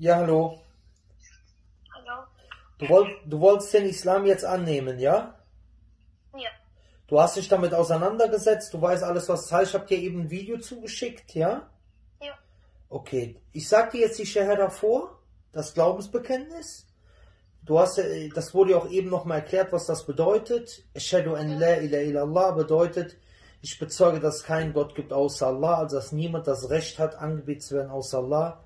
Ja, hallo. Hallo. Du wolltest den Islam jetzt annehmen, ja? Ja. Du hast dich damit auseinandergesetzt, du weißt alles, was es heißt. Ich habe dir eben ein Video zugeschickt, ja? Ja. Okay, ich sage dir jetzt die Shahada vor, das Glaubensbekenntnis. Du hast, das wurde ja auch eben nochmal erklärt, was das bedeutet. Ashhadu an la ilaha illa Allah bedeutet, ich bezeuge, dass es keinen Gott gibt außer Allah, also dass niemand das Recht hat, angebetet zu werden außer Allah.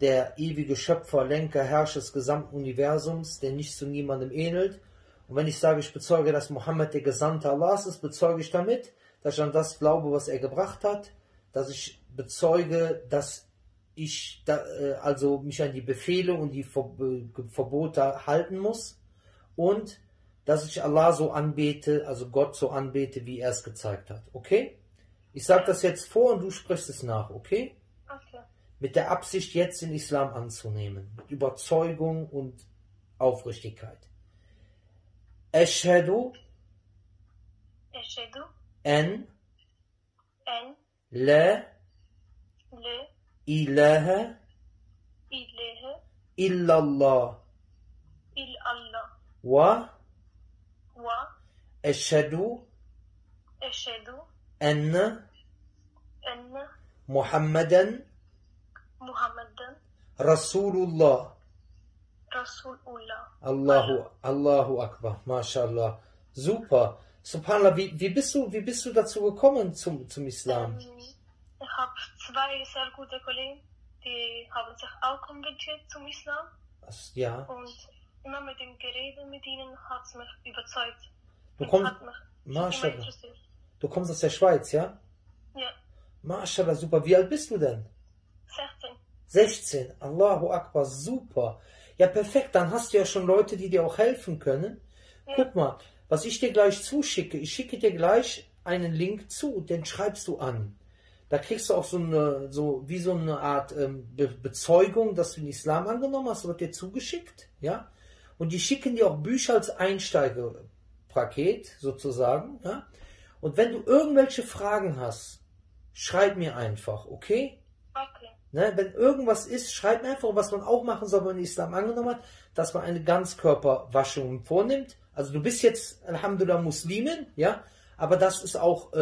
Der ewige Schöpfer, Lenker, Herrscher des gesamten Universums, der nicht zu niemandem ähnelt. Und wenn ich sage, ich bezeuge, dass Muhammad der Gesandte Allahs ist, bezeuge ich damit, dass ich an das glaube, was er gebracht hat, dass ich bezeuge, dass ich also mich an die Befehle und die Verbote halten muss und dass ich Allah so anbete, also Gott so anbete, wie er es gezeigt hat. Okay? Ich sage das jetzt vor und du sprichst es nach, okay? Okay. Mit der Absicht, jetzt den Islam anzunehmen. Mit Überzeugung und Aufrichtigkeit. Ashhadu an la ilaha illallah wa ashhadu anna Muhammadan Rasulullah. Allahu Akbar. MashaAllah. Super. Subhanallah, wie bist du dazu gekommen zum Islam? Ich habe zwei sehr gute Kollegen, die haben sich auch konvertiert zum Islam. Ja. Und immer mit dem Gerede mit ihnen hat es mich überzeugt. Du kommst aus der Schweiz, ja? Ja. MashaAllah, super. Wie alt bist du denn? 16. 16, Allahu Akbar, super. Ja, perfekt, dann hast du ja schon Leute, die dir auch helfen können. Ja. Guck mal, was ich dir gleich zuschicke, ich schicke dir gleich einen Link zu, den schreibst du an. Da kriegst du auch so eine Art Bezeugung, dass du den Islam angenommen hast, wird dir zugeschickt, ja. Und die schicken dir auch Bücher als Einsteigerpaket, sozusagen, ja. Und wenn du irgendwelche Fragen hast, schreib mir einfach, okay? Okay. Ne, wenn irgendwas ist, schreib mir einfach, was man auch machen soll, wenn man den Islam angenommen hat, dass man eine Ganzkörperwaschung vornimmt. Also du bist jetzt, Alhamdulillah, Muslimin, ja, aber das ist auch,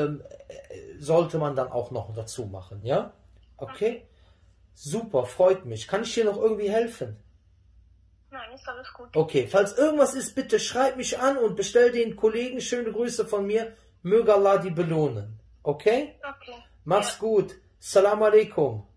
sollte man dann auch noch dazu machen, ja? Okay? Super, freut mich. Kann ich dir noch irgendwie helfen? Nein, ist alles gut. Okay, falls irgendwas ist, bitte schreib mich an und bestell den Kollegen schöne Grüße von mir. Möge Allah die belohnen. Okay? Okay. Mach's gut. Assalamu alaikum.